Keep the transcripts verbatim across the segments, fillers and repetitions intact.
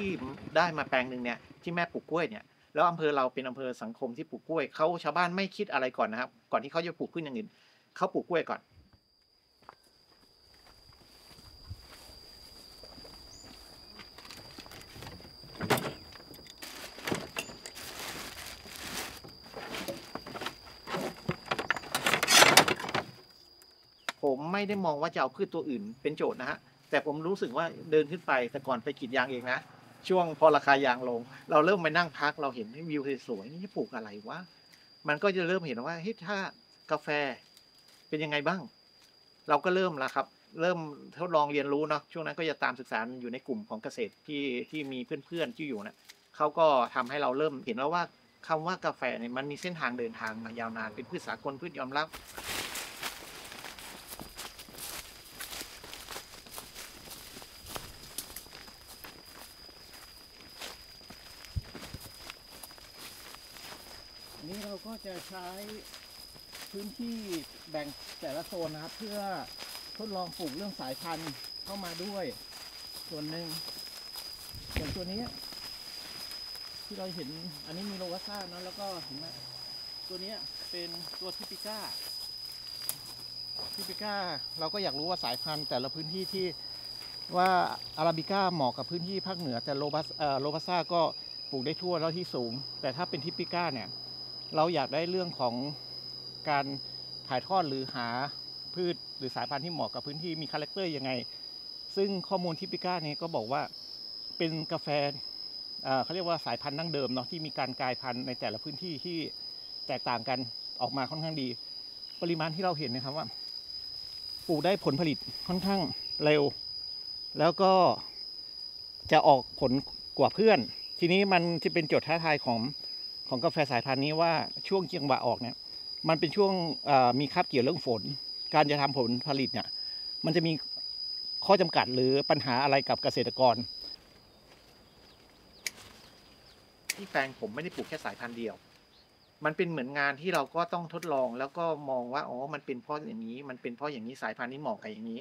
ที่ได้มาแปลงหนึ่งเนี่ยที่แม่ปลูกกล้วยเนี่ยแล้วอำเภอเราเป็นอำเภอสังคมที่ปลูกกล้วยเขาชาวบ้านไม่คิดอะไรก่อนนะครับก่อนที่เขาจะปลูกพืชอย่างอื่นเขาปลูกกล้วยก่อนผมไม่ได้มองว่าจะเอาพืชตัวอื่นเป็นโจทย์นะฮะแต่ผมรู้สึกว่าเดินขึ้นไปแต่ก่อนไปกรีดยางเองนะช่วงพอราคายางลงเราเริ่มไปนั่งพักเราเห็นวิวสวยๆนี่ปลูกอะไรวะมันก็จะเริ่มเห็นว่าเฮ้ยถ้ากาแฟเป็นยังไงบ้างเราก็เริ่มละครับเริ่มทดลองเรียนรู้เนาะช่วงนั้นก็จะตามศึกษาอยู่ในกลุ่มของเกษตรที่ที่มีเพื่อนๆที่อยู่นะเขาก็ทำให้เราเริ่มเห็นแล้วว่าคำว่ากาแฟเนี่ยมันมีเส้นทางเดินทางมายาวนานเป็นพืชสากลพืชยอมรับนี้เราก็จะใช้พื้นที่แบ่งแต่ละโซนนะครับเพื่อทดลองปลูกเรื่องสายพันธุ์เข้ามาด้วยส่วนหนึ่งส่วนตัวนี้ที่เราเห็นอันนี้มีโลกาซ่านะแล้วก็เห็นไหมตัวนี้เป็นตัวทิปิก้าทิปิก้าเราก็อยากรู้ว่าสายพันธุ์แต่ละพื้นที่ที่ว่าอาราบิก้าเหมาะกับพื้นที่ภาคเหนือแต่โลบัสโลกาซ่าก็ปลูกได้ทั่วแล้วที่สูงแต่ถ้าเป็นทิปิก้าเนี่ยเราอยากได้เรื่องของการถ่ายทอดหรือหาพืชหรือสายพันธุ์ที่เหมาะกับพื้นที่มีคาแรคเตอร์ยังไงซึ่งข้อมูลทิปิก้านี้ก็บอกว่าเป็นกาแฟเขาเรียกว่าสายพันธุ์ดั้งเดิมเนาะที่มีการกลายพันธุ์ในแต่ละพื้นที่ที่แตกต่างกันออกมาค่อนข้างดีปริมาณที่เราเห็นนะครับว่าปลูกได้ผลผลิตค่อนข้างเร็วแล้วก็จะออกผลกว่าเพื่อนทีนี้มันจะเป็นโจทย์ท้าทายของของกาแฟสายพันธุ์นี้ว่าช่วงจังหวะออกเนี่ยมันเป็นช่วงมีคาบเกี่ยวเรื่องฝนการจะทำผลผลิตเนี่ยมันจะมีข้อจำกัดหรือปัญหาอะไรกับเกษตรกรที่แปลงผมไม่ได้ปลูกแค่สายพันธุ์เดียวมันเป็นเหมือนงานที่เราก็ต้องทดลองแล้วก็มองว่าอ๋อมันเป็นเพราะอย่างนี้มันเป็นเพราะอย่างนี้สายพันธุ์นี้เหมาะกับอย่างนี้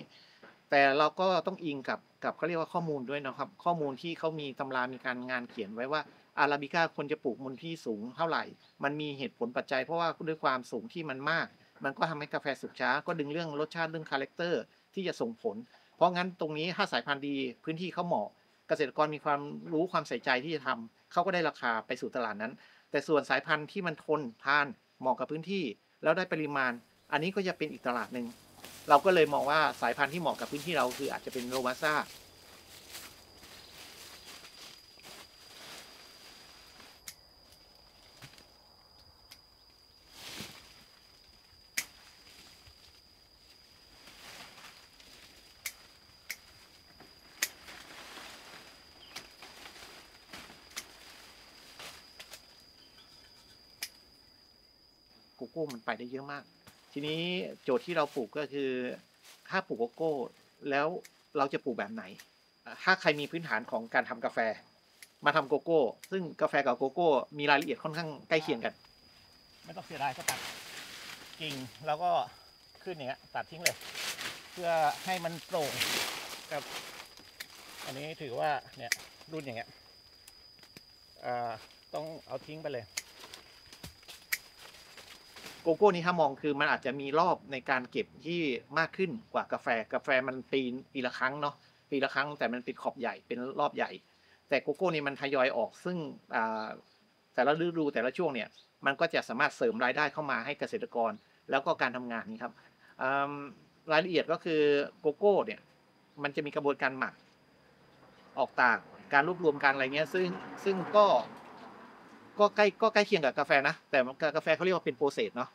แต่เราก็ต้องอิงกับกับเขาเรียกว่าข้อมูลด้วยนะครับข้อมูลที่เขามีตำรามีการงานเขียนไว้ว่าอาราบิก้าควรจะปลูกมูลที่สูงเท่าไหร่มันมีเหตุผลปัจจัยเพราะว่าด้วยความสูงที่มันมากมันก็ทำให้กาแฟสุกช้าก็ดึงเรื่องรสชาติเรื่องคาแรคเตอร์ที่จะส่งผลเพราะงั้นตรงนี้ถ้าสายพันธุ์ดีพื้นที่เขาเหมาะเกษตรกรมีความรู้ความใส่ใจที่จะทำเขาก็ได้ราคาไปสู่ตลาดนั้นแต่ส่วนสายพันธุ์ที่มันทนทานเหมาะกับพื้นที่แล้วได้ปริมาณอันนี้ก็จะเป็นอีกตลาดหนึ่งเราก็เลยมองว่าสายพันธุ์ที่เหมาะกับพื้นที่เราคืออาจจะเป็นโรบัสต้าโกโก้มันไปได้เยอะมากทีนี้โจทย์ที่เราปลูกก็คือถ้าปลูกโกโก้แล้วเราจะปลูกแบบไหนถ้าใครมีพื้นฐานของการทำกาแฟมาทำโกโก้ซึ่งกาแฟกับโกโก้มีรายละเอียดค่อนข้างใกล้เคียงกันไม่ต้องเสียดายก็ตัดกิ่งแล้วก็ขึ้นอย่างเงี้ยตัดทิ้งเลยเพื่อให้มันโปร่งกับอันนี้ถือว่าเนี่ยรุ่นอย่างเงี้ยต้องเอาทิ้งไปเลยโกโก้นี่ถ้ามองคือมันอาจจะมีรอบในการเก็บที่มากขึ้นกว่ากาแฟกาแฟมันปีปีละครั้งเนาะปีละครั้งแต่มันเป็นขอบใหญ่เป็นรอบใหญ่แต่โกโก้นี่มันทยอยออกซึ่งแต่ละฤดูแต่ละช่วงเนี่ยมันก็จะสามารถเสริมรายได้เข้ามาให้เกษตรกรแล้วก็การทำงานนี่ครับรายละเอียดก็คือโกโก้เนี่ยมันจะมีกระบวนการหมักออกตากการรวบรวมการอะไรเงี้ยซึ่งซึ่งก็ก็ใกล้ก็ใกล้เคียงกับกาแฟนะแต่กาแฟเขาเรียกว่าเป็นโปรเซสเนาะ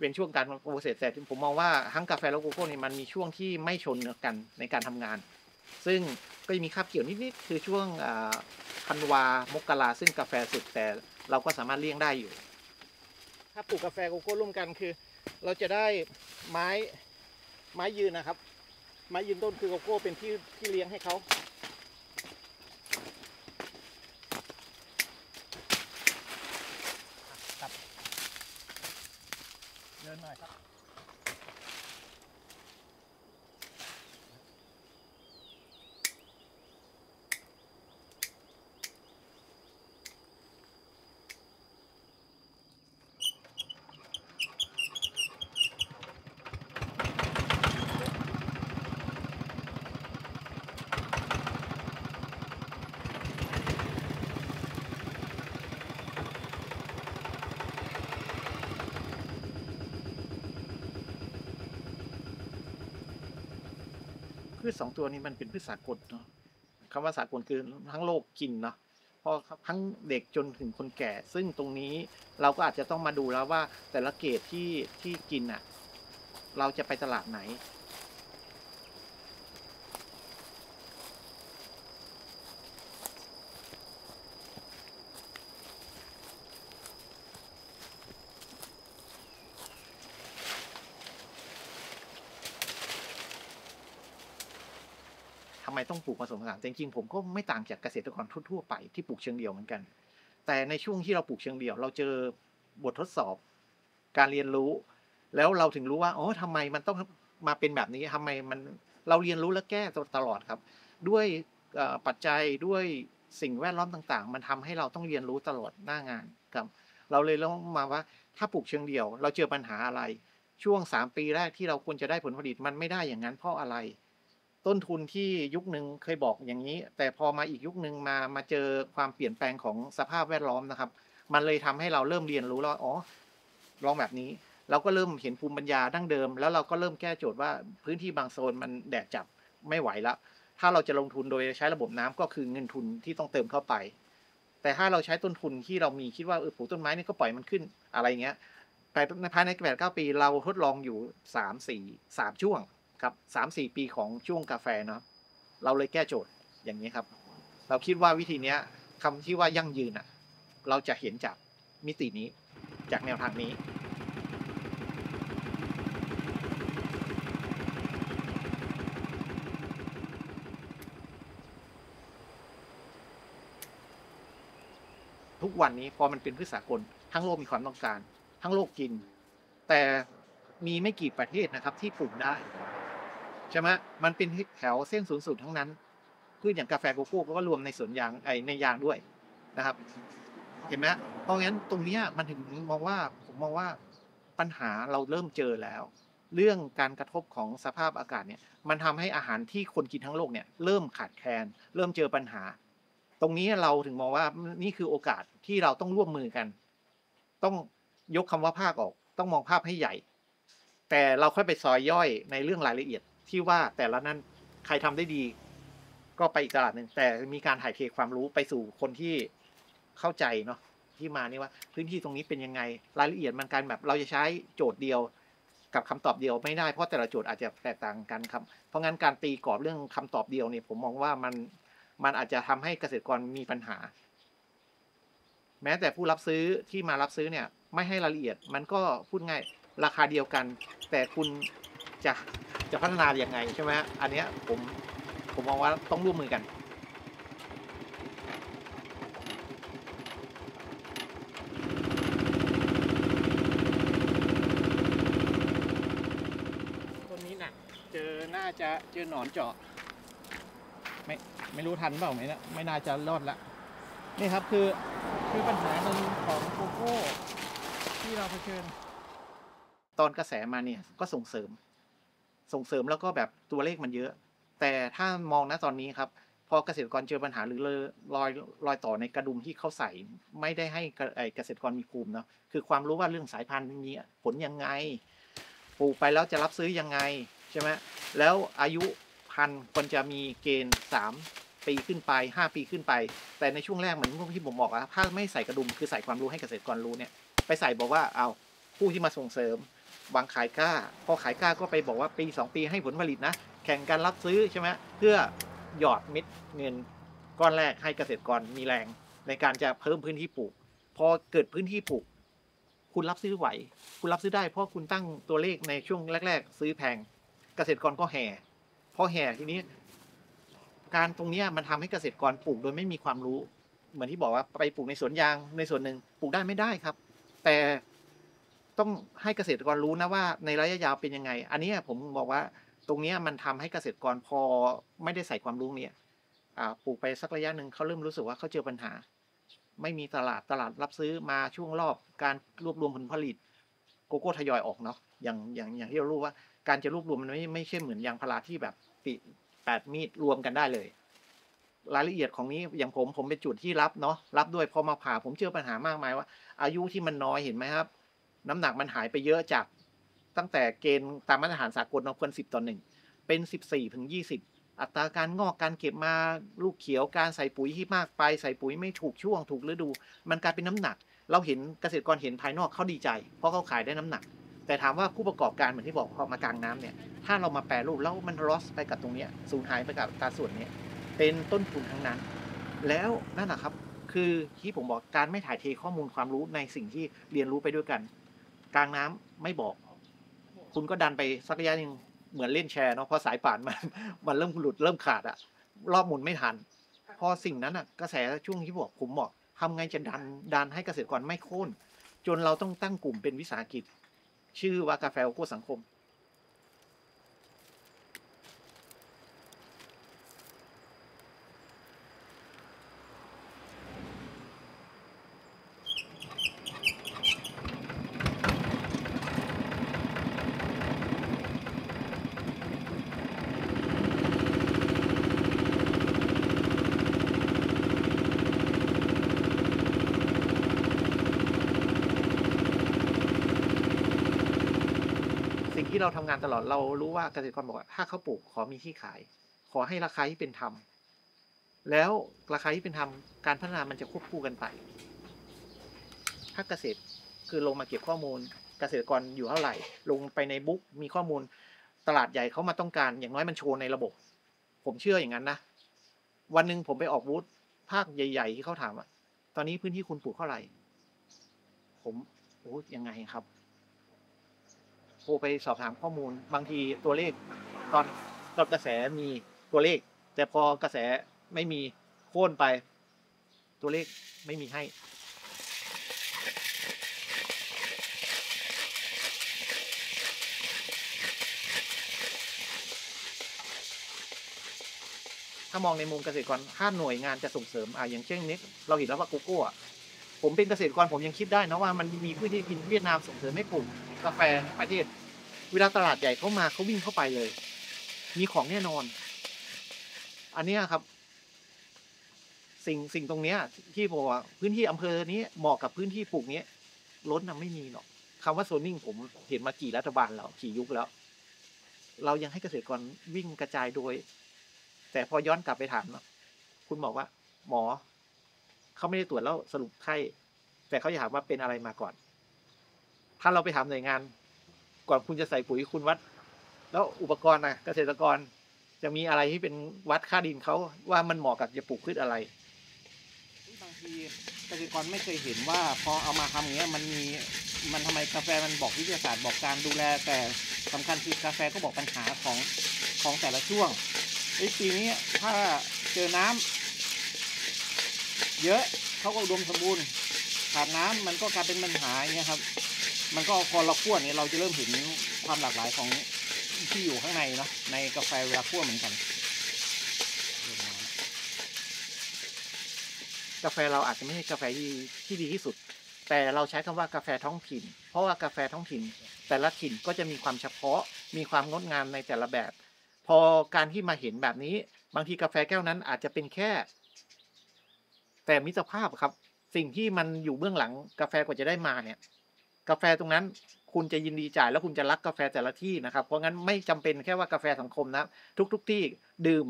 เป็นช่วงการโปรเซสแต่ผมมองว่าทั้งกาแฟและโกโก้นี่มันมีช่วงที่ไม่ชนกันในการทำงานซึ่งก็จะมีคาบเกี่ยวนิดๆคือช่วงธันวามกราซึ่งกาแฟสุดแต่เราก็สามารถเลี่ยงได้อยู่ถ้าปลูกกาแฟโกโก้ร่วมกันคือเราจะได้ไม้ไม้ยืนนะครับไม้ยืนต้นคือโกโก้เป็นที่ที่เลี้ยงให้เขาเดินหน่อยครับ พืชสองตัวนี้มันเป็นพืชสากลเนาะคำว่าสากลคือทั้งโลกกินเนาะพอทั้งเด็กจนถึงคนแก่ซึ่งตรงนี้เราก็อาจจะต้องมาดูแล้วว่าแต่ละเกรดที่ที่กินอ่ะเราจะไปตลาดไหนทำไมต้องปลูกผสมผสานจริงๆผมก็ไม่ต่างจากเกษตรกรทั่วๆไปที่ปลูกเชิงเดี่ยวเหมือนกันแต่ในช่วงที่เราปลูกเชิงเดี่ยวเราเจอบททดสอบการเรียนรู้แล้วเราถึงรู้ว่าอ๋อทำไมมันต้องมาเป็นแบบนี้ทำไมมันเราเรียนรู้และแก้ตลอดครับด้วยปัจจัยด้วยสิ่งแวดล้อมต่างๆมันทำให้เราต้องเรียนรู้ตลอดหน้างานครับเราเลยลองมาว่าถ้าปลูกเชิงเดี่ยวเราเจอปัญหาอะไรช่วงสามปีแรกที่เราควรจะได้ผลผลิตมันไม่ได้อย่างนั้นเพราะอะไรต้นทุนที่ยุคนึงเคยบอกอย่างนี้แต่พอมาอีกยุคนึงมามาเจอความเปลี่ยนแปลงของสภาพแวดล้อมนะครับมันเลยทำให้เราเริ่มเรียนรู้แล้วอ๋อลองแบบนี้เราก็เริ่มเห็นภูมิปัญญาดั้งเดิมแล้วเราก็เริ่มแก้โจทย์ว่าพื้นที่บางโซนมันแดดจับไม่ไหวแล้วถ้าเราจะลงทุนโดยใช้ระบบน้ำก็คือเงินทุนที่ต้องเติมเข้าไปแต่ถ้าเราใช้ต้นทุนที่เรามีคิดว่าเออปลูกต้นไม้นี่ก็ปล่อยมันขึ้นอะไรเงี้ยภายในแปดเก้าปีเราทดลองอยู่สามสี่สามช่วงครับสามสี่ปีของช่วงกาแฟเนาะเราเลยแก้โจทย์อย่างนี้ครับเราคิดว่าวิธีเนี้ยคำที่ว่ายั่งยืนอ่ะเราจะเห็นจากมิตินี้จากแนวทางนี้ทุกวันนี้พอมันเป็นพืชสากลทั้งโลกมีความต้องการทั้งโลกกินแต่มีไม่กี่ประเทศนะครับที่ปลูกได้ใช่ไหมมันเป็นแถวเส้นศูนย์สูตรทั้งนั้นพืชอย่างกาแฟโกโก้ก็รวมในสวนยางไอในยางด้วยนะครับเห็นไหมเพราะงั้นตรงนี้มันถึงมองว่าผมมองว่าปัญหาเราเริ่มเจอแล้วเรื่องการกระทบของสภาพอากาศเนี่ยมันทำให้อาหารที่คนกินทั้งโลกเนี่ยเริ่มขาดแคลนเริ่มเจอปัญหาตรงนี้เราถึงมองว่านี่คือโอกาสที่เราต้องร่วมมือกันต้องยกคำว่าภาคออกต้องมองภาพให้ใหญ่แต่เราค่อยไปซอยย่อยในเรื่องรายละเอียดที่ว่าแต่ละนั้นใครทำได้ดีก็ไปอีกตลาดหนึ่งแต่มีการถ่ายเทความรู้ไปสู่คนที่เข้าใจเนาะที่มานี่ว่าพื้นที่ตรงนี้เป็นยังไงรายละเอียดมันการแบบเราจะใช้โจทย์เดียวกับคำตอบเดียวไม่ได้เพราะแต่ละโจทย์อาจจะแตกต่างกันครับเพราะงั้นการตีกรอบเรื่องคำตอบเดียวเนี่ยผมมองว่ามันมันอาจจะทำให้เกษตรกรมีปัญหาแม้แต่ผู้รับซื้อที่มารับซื้อเนี่ยไม่ให้รายละเอียดมันก็พูดง่ายราคาเดียวกันแต่คุณจะจะพัฒนาอย่างไงใช่ไหมอันนี้ผมผมมองว่าต้องร่วมมือกันต้นนี้หนักเจอน่าจะเจอหนอนเจาะไม่ไม่รู้ทันเปล่าไหมนะไม่น่าจะรอดละนี่ครับคือคือปัญหาหนึ่งของโกโก้ที่เราเผชิญตอนกระแสมาเนี่ยก็ส่งเสริมส่งเสริมแล้วก็แบบตัวเลขมันเยอะแต่ถ้ามองนะตอนนี้ครับพอเกษตรกรเจอปัญหาหรือรอยรอยต่อในกระดุมที่เขาใส่ไม่ได้ให้เกษตรกรมีภูมิเนาะคือความรู้ว่าเรื่องสายพันธุ์นี้ผลยังไงปลูกไปแล้วจะรับซื้อยังไงใช่ไหมแล้วอายุพันธุ์ควรจะมีเกณฑ์สามปีขึ้นไปห้าปีขึ้นไปแต่ในช่วงแรกเหมือนที่ผมบอกอะถ้าไม่ใส่กระดุมคือใส่ความรู้ให้เกษตรกรรู้เนี่ยไปใส่บอกว่าเอาผู้ที่มาส่งเสริมวางขายกล้าพอขายกล้าก็ไปบอกว่าปีสองปีให้ผลผลิตนะแข่งกันรับซื้อใช่ไหมเพื่อหยอดเม็ดเงินก้อนแรกให้เกษตรกรมีแรงในการจะเพิ่มพื้นที่ปลูกพอเกิดพื้นที่ปลูกคุณรับซื้อไหวคุณรับซื้อได้เพราะคุณตั้งตัวเลขในช่วงแรกๆซื้อแพงเกษตรกรก็แห่พอแห่ทีนี้การตรงนี้มันทำให้เกษตรกรปลูกโดยไม่มีความรู้เหมือนที่บอกว่าไปปลูกในสวนยางในส่วนหนึ่งปลูกได้ไม่ได้ครับแต่ต้องให้เกษตรกรรู้นะว่าในระยะยาวเป็นยังไงอันนี้ผมบอกว่าตรงนี้มันทำให้เกษตรกรพอไม่ได้ใส่ความรู้เนี่ยปลูกไปสักระยะหนึ่งเขาเริ่มรู้สึกว่าเขาเจอปัญหาไม่มีตลาดตลาดรับซื้อมาช่วงรอบการรวบรวมผลผลิตโกโก้ทยอยออกเนาะอย่างอย่างอย่างที่เรารู้ว่าการจะรวบรวมมันไม่ไม่ใช่เหมือนยางพาราที่แบบปีแปดมีดรวมกันได้เลยรายละเอียดของนี้อย่างผมผมเป็นจุดที่รับเนาะรับด้วยพอมาผ่าผมเจอปัญหามากมายว่าอายุที่มันน้อยเห็นไหมครับน้ำหนักมันหายไปเยอะจากตั้งแต่เกณฑ์ตามมาตรฐานสากลควรสิบต่อหนึ่งเป็นสิบสี่ถึงยี่สิบ อัตราการงอกการเก็บมาลูกเขียวการใส่ปุ๋ยที่มากไปใส่ปุ๋ยไม่ถูกช่วงถูกฤดูมันกลายเป็นน้ำหนักเราเห็นเกษตรกรเห็นภายนอกเขาดีใจเพราะเขาขายได้น้ำหนักแต่ถามว่าผู้ประกอบการเหมือนที่บอกพอมากลางน้ำเนี่ยถ้าเรามาแปรรูปแล้วมันลอสไปกับตรงนี้สูญหายไปกับตาส่วนนี้เป็นต้นทุนทั้งนั้นแล้วนั่นแหละครับคือที่ผมบอกการไม่ถ่ายเทข้อมูลความรู้ในสิ่งที่เรียนรู้ไปด้วยกันกลางน้ำไม่บอกคุณก็ดันไปสักระยะหนึ่งเหมือนเล่นแชร์เนาะพอสายป่านมันมันเริ่มหลุดเริ่มขาดอะรอบหมุนไม่ทันพอสิ่งนั้นอะกระแสช่วงที่บอกผมบอกทำไงจะดันดันให้เกษตรกรไม่โค่นจนเราต้องตั้งกลุ่มเป็นวิสาหกิจชื่อว่ากาแฟโอโก้สังคมที่เราทำงานตลอดเรารู้ว่าเกษตรกรบอกว่าถ้าเขาปลูกขอมีที่ขายขอให้ราคาที่เป็นธรรมแล้วราคาที่เป็นธรรมการพัฒนามันจะควบคู่กันไปถ้าเกษตรคือลงมาเก็บข้อมูลเกษตรกรอยู่เท่าไหร่ลงไปในบุ๊กมีข้อมูลตลาดใหญ่เขามาต้องการอย่างน้อยมันโชว์ในระบบผมเชื่ออย่างนั้นนะวันหนึ่งผมไปออกบูธภาคใหญ่ๆที่เขาถามว่าตอนนี้พื้นที่คุณปลูกเท่าไหร่ผมโอ้ยังไงครับโทรไปสอบถามข้อมูลบางทีตัวเลขตอนตอนกระแสมีตัวเลขแต่พอกระแสไม่มีโค่นไปตัวเลขไม่มีให้ถ้ามองในมุมเกษตรกรถ้าหน่วยงานจะส่งเสริมอ่ะอย่างเช่นนี้เราเห็นแล้วว่าโกโก้ผมเป็นเกษตรกรผมยังคิดได้นะว่ามันมีพื้นที่กินเวียดนามส่งเสริมให้ปลูกกาแฟประเทศเวลาตลาดใหญ่เข้ามาเขาวิ่งเข้าไปเลยมีของแน่นอนอันนี้ครับสิ่งสิ่งตรงนี้ที่บอกว่าพื้นที่อำเภอนี้เหมาะกับพื้นที่ปลูกนี้ล้นน่ะไม่มีหรอกคำว่าโซนนิ่งผมเห็นมากี่รัฐบาลแล้วกี่ยุคแล้วเรายังให้เกษตรกรวิ่งกระจายโดยแต่พอย้อนกลับไปถามคุณบอกว่าหมอเขาไม่ได้ตรวจแล้วสรุปไข้แต่เขาอยากถามว่าเป็นอะไรมาก่อนถ้าเราไปถามหน่วยงานก่อนคุณจะใส่ปุ๋ยคุณวัดแล้วอุปกรณ์นะเกษตรกรจะมีอะไรที่เป็นวัดค่าดินเขาว่ามันเหมาะกับจะปลูกพืชอะไรบางทีเกษตรกรไม่เคยเห็นว่าพอเอามาทำอย่างเงี้ยมันมีมันทำไมกาแฟมันบอกวิทยาศาสตร์บอกการดูแลแต่สำคัญคือกาแฟก็บอกปัญหาของของแต่ละช่วงไอ้ปีนี้ถ้าเจอน้ำเยอะเขาก็อุดมสมบูรณ์ขาดน้ำมันก็กลายเป็นปัญหาอย่างเงี้ยครับมันก็พอเราคั่วเนี่ยเราจะเริ่มเห็นความหลากหลายของที่อยู่ข้างในเนาะในกาแฟเวลาคั่วเหมือนกันกาแฟเราอาจจะไม่ใช่กาแฟที่ที่ดีที่สุดแต่เราใช้คำว่ากาแฟท้องถิ่นเพราะว่ากาแฟท้องถิ่นแต่ละถิ่นก็จะมีความเฉพาะมีความงดงามในแต่ละแบบพอการที่มาเห็นแบบนี้บางทีกาแฟแก้วนั้นอาจจะเป็นแค่แต่มิตรภาพครับสิ่งที่มันอยู่เบื้องหลังกาแฟกว่าจะได้มาเนี่ยกาแฟตรงนั้นคุณจะยินดีจ่ายแล้วคุณจะรักกาแฟแต่ละที่นะครับเพราะงั้นไม่จำเป็นแค่ว่ากาแฟสังคมนะทุกๆที่ดื่ม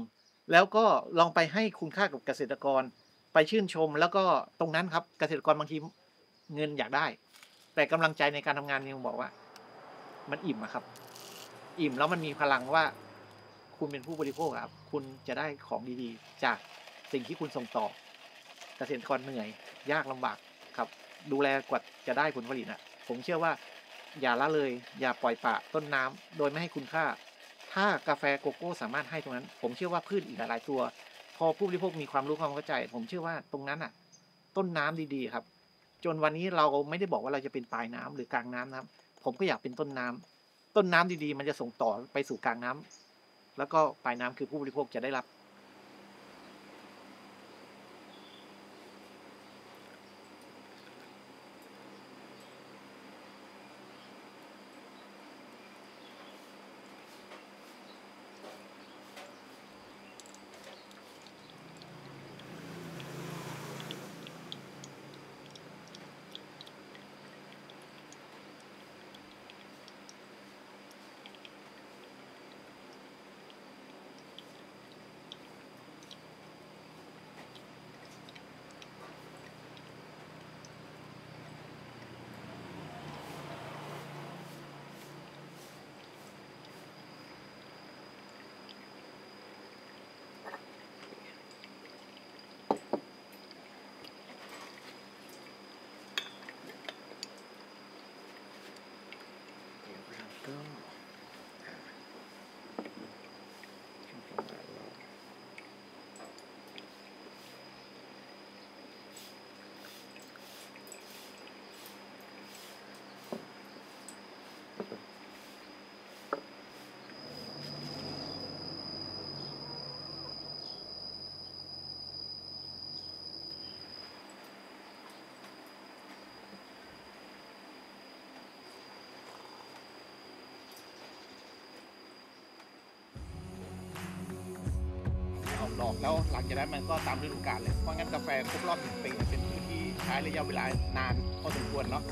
แล้วก็ลองไปให้คุณค่ากับเกษตรกรไปชื่นชมแล้วก็ตรงนั้นครับเกษตรกรบางทีเงินอยากได้แต่กำลังใจในการทำงานเนี่ยผมบอกว่ามันอิ่มอะครับอิ่มแล้วมันมีพลังว่าคุณเป็นผู้บริโภคครับคุณจะได้ของดีๆจากสิ่งที่คุณส่งต่อเกษตรกรเหนื่อยยากลำบากครับดูแลกว่าจะได้ผลผลิตนะผมเชื่อว่าอย่าละเลยอย่าปล่อยปะต้นน้ำโดยไม่ให้คุณค่าถ้ากาแฟโกโก้สามารถให้ตรงนั้นผมเชื่อว่าพืชอีกหลายตัวพอผู้บริโภคมีความรู้ความเข้าใจผมเชื่อว่าตรงนั้นอ่ะต้นน้ำดีๆครับจนวันนี้เราไม่ได้บอกว่าเราจะเป็นปลายน้ำหรือกลางน้ำนะครับผมก็อยากเป็นต้นน้ำต้นน้ำดีๆมันจะส่งต่อไปสู่กลางน้ำแล้วก็ปลายน้ำคือผู้บริโภคจะได้รับ ดอกแล้วหลังจากนั้นมันก็ตามฤดูกาลเลยเพราะงั้นกาแฟครบรอบหนึ่งปีเป็นพืชที่ใช้ระยะเวลานานพอสมควรเนาะ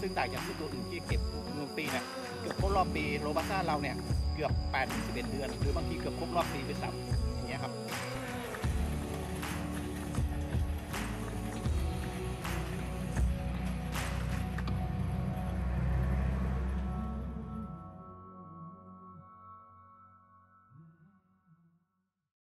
ซึ่งต่างจากพืชตัวอื่นที่เก็บหนึ่งปีนะเกือบครบรอบปีโรบัสต้าเราเนี่ยเกือบแปดถึงสิบเอ็ดเดือนหรือบางทีเกือบครบรอบปีไปซ้ำ